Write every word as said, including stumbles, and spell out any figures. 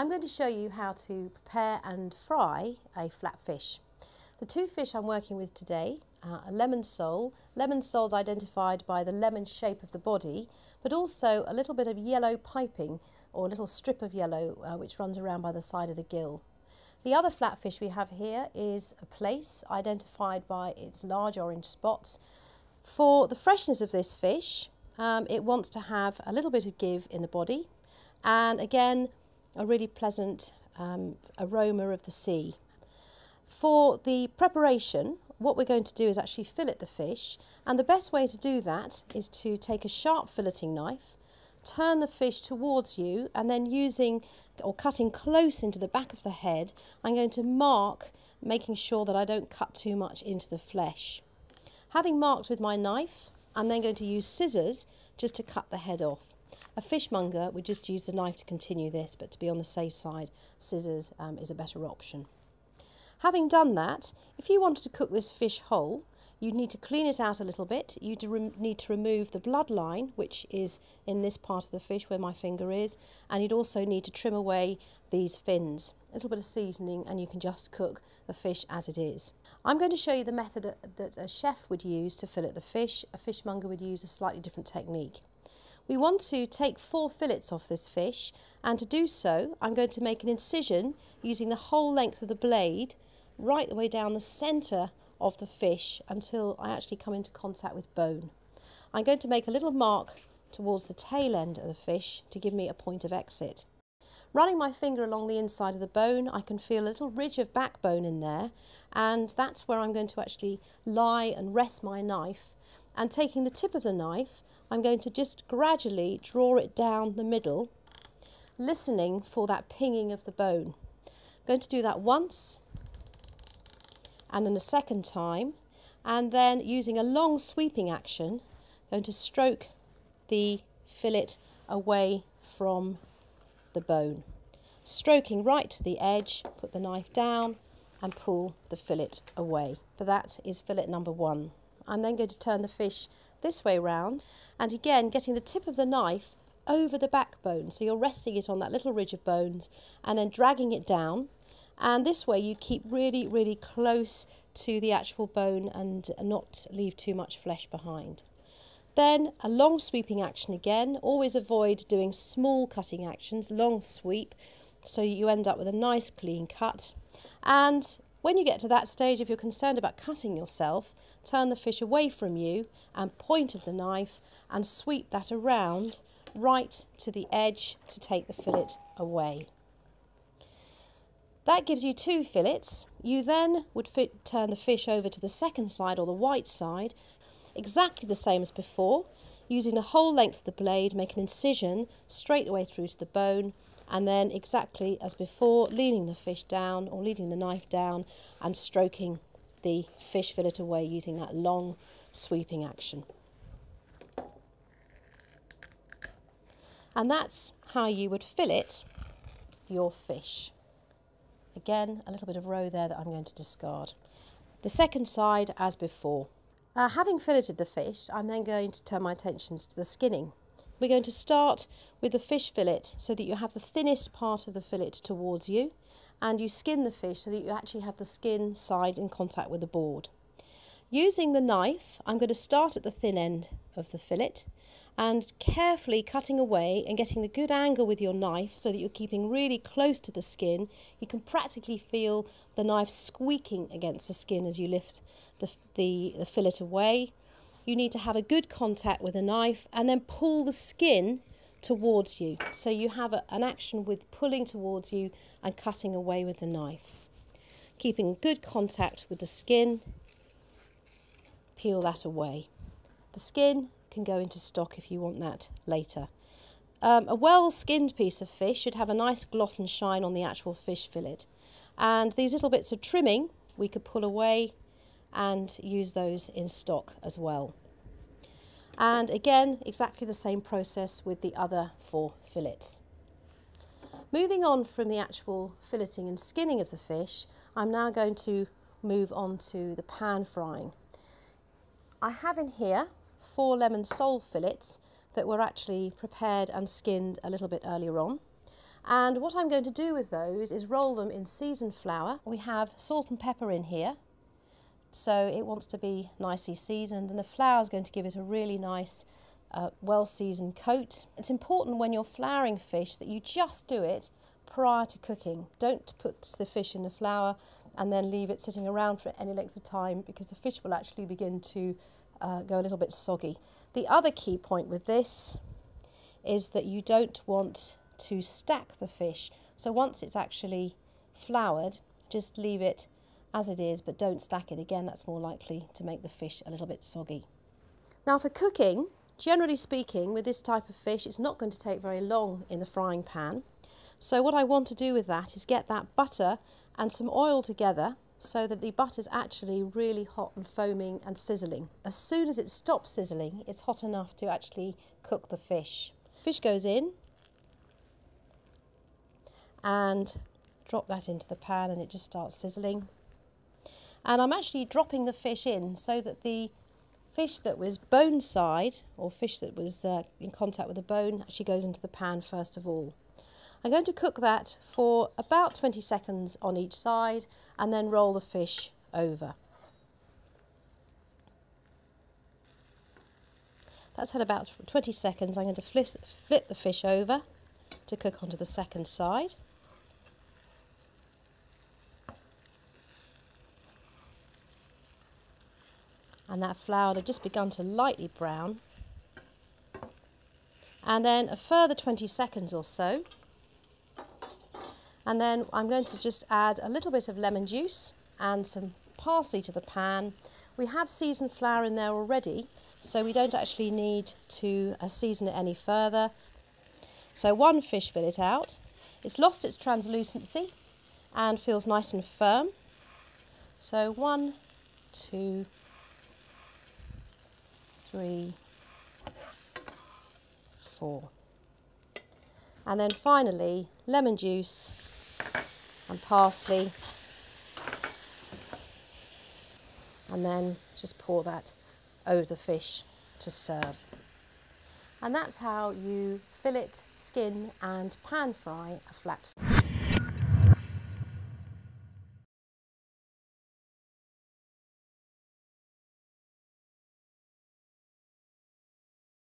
I'm going to show you how to prepare and fry a flat fish. The two fish I'm working with today are a lemon sole. Lemon soles identified by the lemon shape of the body, but also a little bit of yellow piping, or a little strip of yellow uh, which runs around by the side of the gill. The other flatfish we have here is a plaice, identified by its large orange spots. For the freshness of this fish, um, it wants to have a little bit of give in the body, and again a really pleasant um, aroma of the sea. For the preparation, what we're going to do is actually fillet the fish, and the best way to do that is to take a sharp filleting knife, turn the fish towards you, and then using or cutting close into the back of the head, I'm going to mark, making sure that I don't cut too much into the flesh. Having marked with my knife, I'm then going to use scissors just to cut the head off. A fishmonger would just use the knife to continue this, but to be on the safe side, scissors um, is a better option. Having done that, if you wanted to cook this fish whole, you need to clean it out a little bit. You need to remove the bloodline, which is in this part of the fish where my finger is, and you'd also need to trim away these fins. A little bit of seasoning and you can just cook the fish as it is. I'm going to show you the method that a chef would use to fillet the fish. A fishmonger would use a slightly different technique. We want to take four fillets off this fish, and to do so I'm going to make an incision using the whole length of the blade right the way down the centre of the fish until I actually come into contact with bone. I'm going to make a little mark towards the tail end of the fish to give me a point of exit. Running my finger along the inside of the bone, I can feel a little ridge of backbone in there, and that's where I'm going to actually lie and rest my knife. And taking the tip of the knife, I'm going to just gradually draw it down the middle, listening for that pinging of the bone. I'm going to do that once, and then a second time, and then using a long sweeping action, going to stroke the fillet away from the bone. Stroking right to the edge, put the knife down and pull the fillet away. But that is fillet number one. I'm then going to turn the fish this way round, and again getting the tip of the knife over the backbone, so you're resting it on that little ridge of bones and then dragging it down. And this way you keep really, really close to the actual bone and not leave too much flesh behind. Then a long sweeping action again. Always avoid doing small cutting actions, long sweep, so you end up with a nice clean cut. And when you get to that stage, if you're concerned about cutting yourself, turn the fish away from you and point of the knife and sweep that around right to the edge to take the fillet away. That gives you two fillets. You then would fit, turn the fish over to the second side, or the white side, exactly the same as before, using the whole length of the blade, make an incision straight away through to the bone, and then exactly as before, leaning the fish down, or leading the knife down, and stroking the fish fillet away using that long sweeping action. And that's how you would fillet your fish. Again, a little bit of roe there that I'm going to discard. The second side as before. Uh, having filleted the fish, I'm then going to turn my attentions to the skinning. We're going to start with the fish fillet so that you have the thinnest part of the fillet towards you, and you skin the fish so that you actually have the skin side in contact with the board. Using the knife, I'm going to start at the thin end of the fillet and carefully cutting away and getting the good angle with your knife so that you're keeping really close to the skin. You can practically feel the knife squeaking against the skin as you lift the, the, the fillet away. You need to have a good contact with the knife and then pull the skin towards you. So you have a, an action with pulling towards you and cutting away with the knife. Keeping good contact with the skin, peel that away. The skin can go into stock if you want that later. Um, a well-skinned piece of fish should have a nice gloss and shine on the actual fish fillet. And these little bits of trimming we could pull away and use those in stock as well. And again, exactly the same process with the other four fillets. Moving on from the actual filleting and skinning of the fish, I'm now going to move on to the pan frying. I have in here four lemon sole fillets that were actually prepared and skinned a little bit earlier on, And what I'm going to do with those is roll them in seasoned flour. We have salt and pepper in here, so it wants to be nicely seasoned, and the flour is going to give it a really nice, uh, well-seasoned coat. It's important when you're flouring fish that you just do it prior to cooking. Don't put the fish in the flour and then leave it sitting around for any length of time, because the fish will actually begin to uh, go a little bit soggy. The other key point with this is that you don't want to stack the fish. So once it's actually floured, just leave it as it is, but don't stack it again. That's more likely to make the fish a little bit soggy. Now for cooking, generally speaking, with this type of fish, it's not going to take very long in the frying pan. So what I want to do with that is get that butter and some oil together so that the butter's actually really hot and foaming and sizzling. As soon as it stops sizzling, it's hot enough to actually cook the fish. Fish goes in, and drop that into the pan, and it just starts sizzling. And I'm actually dropping the fish in so that the fish that was bone side, or fish that was uh, in contact with the bone, actually goes into the pan first of all. I'm going to cook that for about twenty seconds on each side and then roll the fish over. That's had about twenty seconds. I'm going to flip, flip the fish over to cook onto the second side. And that flour has just begun to lightly brown. And then a further twenty seconds or so. And then I'm going to just add a little bit of lemon juice and some parsley to the pan. We have seasoned flour in there already, so we don't actually need to uh, season it any further. So one fish fillet out. It's lost its translucency and feels nice and firm. So one, two, three, four. And then finally, lemon juice and parsley. And then just pour that over the fish to serve. And that's how you fillet, skin, and pan fry a flat fish.